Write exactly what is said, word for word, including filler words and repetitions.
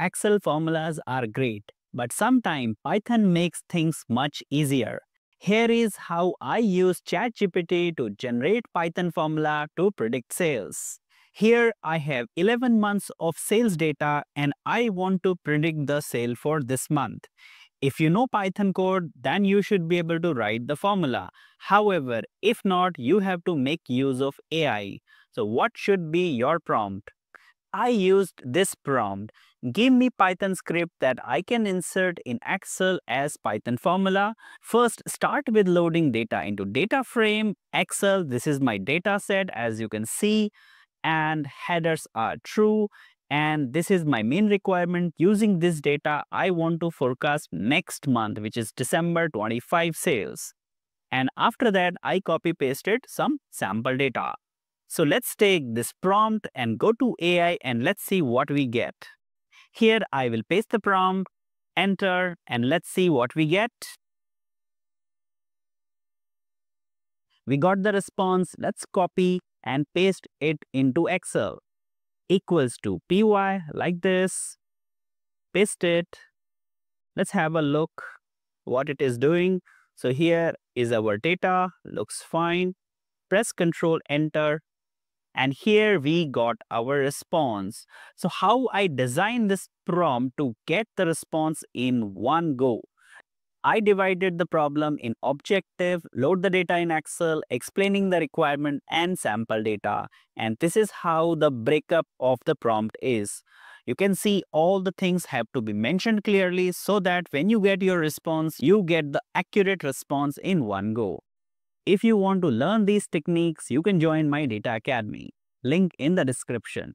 Excel formulas are great, but sometimes Python makes things much easier. Here is how I use ChatGPT to generate Python formula to predict sales. Here I have eleven months of sales data and I want to predict the sale for this month. If you know Python code, then you should be able to write the formula. However, if not, you have to make use of A I. So what should be your prompt? I used this prompt. Give me Python script that I can insert in Excel as Python formula. First, start with loading data into data frame, Excel. This is my data set, as you can see, and headers are true. And this is my main requirement. Using this data, I want to forecast next month, which is December twenty-five sales. And after that, I copy pasted some sample data. So let's take this prompt and go to A I and let's see what we get. Here I will paste the prompt, enter, and let's see what we get. We got the response. Let's copy and paste it into Excel. Equals to P Y like this. Paste it. Let's have a look what it is doing. So here is our data. Looks fine. Press Control Enter. And here we got our response. So how I designed this prompt to get the response in one go. I divided the problem in objective, load the data in Excel, explaining the requirement and sample data. And this is how the breakup of the prompt is. You can see all the things have to be mentioned clearly so that when you get your response, you get the accurate response in one go. If you want to learn these techniques, you can join my Data Academy. Link in the description.